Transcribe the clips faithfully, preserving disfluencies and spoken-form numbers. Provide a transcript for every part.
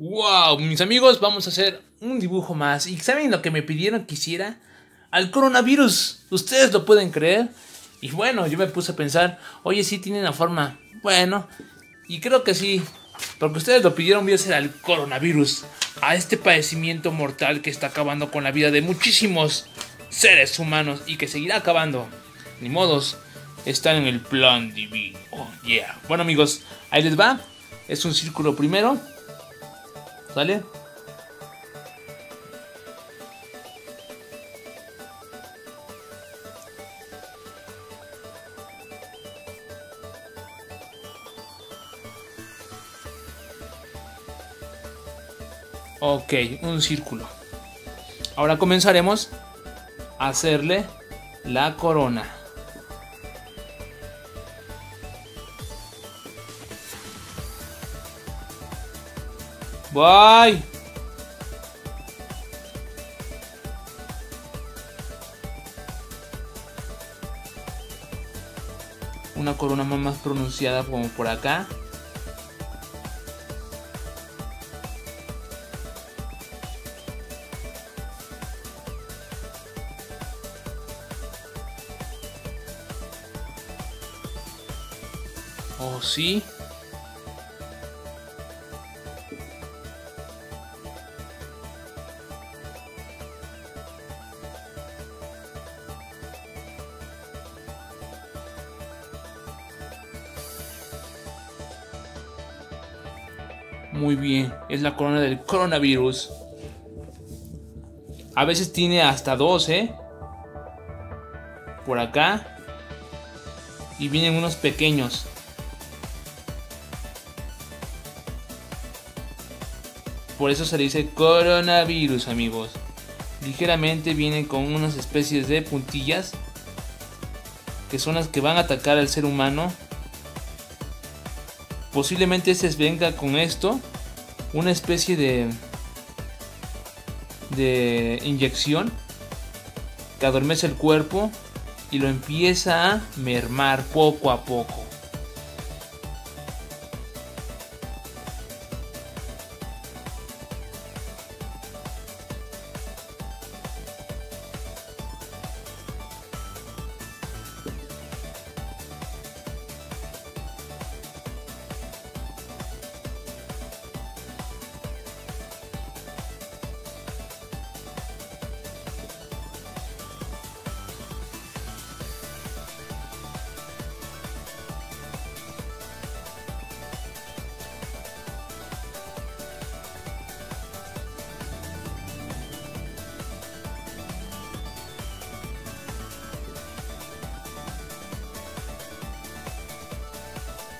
Wow, mis amigos, vamos a hacer un dibujo más. ¿Y saben lo que me pidieron que hiciera? Al coronavirus. ¿Ustedes lo pueden creer? Y bueno, yo me puse a pensar, oye, sí tiene una forma. Bueno, y creo que sí, porque ustedes lo pidieron. Voy a hacer al coronavirus, a este padecimiento mortal que está acabando con la vida de muchísimos seres humanos y que seguirá acabando. Ni modos, están en el plan divino. Oh, yeah. Bueno, amigos, ahí les va. Es un círculo primero, ¿sale? Ok, un círculo. Ahora comenzaremos a hacerle la corona. Bye. Una corona más pronunciada como por acá. Oh, sí. Muy bien, es la corona del coronavirus. A veces tiene hasta doce por acá. Y vienen unos pequeños. Por eso se le dice coronavirus, amigos. Ligeramente vienen con unas especies de puntillas, que son las que van a atacar al ser humano. Posiblemente se venga con esto una especie de de inyección que adormece el cuerpo y lo empieza a mermar poco a poco.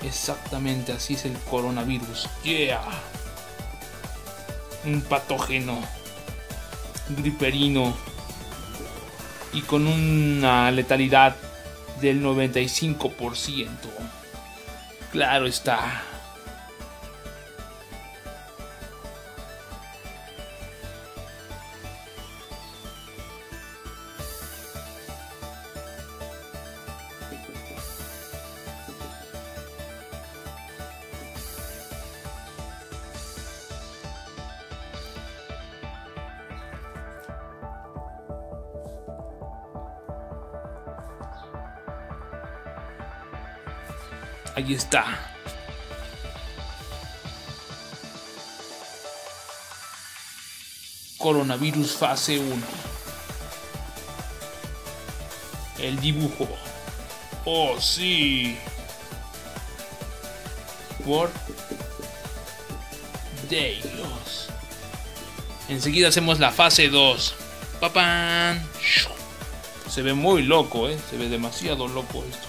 Exactamente así es el coronavirus. Yeah. Un patógeno griperino y con una letalidad del noventa y cinco por ciento. Claro está. Ahí está. Coronavirus fase uno. El dibujo. Oh, sí. Por Dios. Enseguida hacemos la fase dos. Papán. Se ve muy loco, ¿eh? Se ve demasiado loco esto.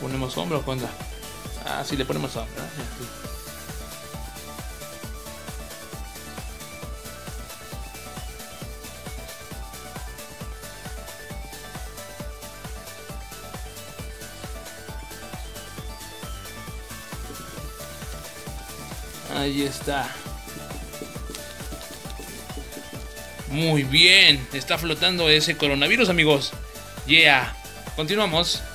¿Ponemos sombra o cuánta? Ah, sí, le ponemos sombra. Ahí está. Muy bien. Está flotando ese coronavirus, amigos. Yeah. Continuamos.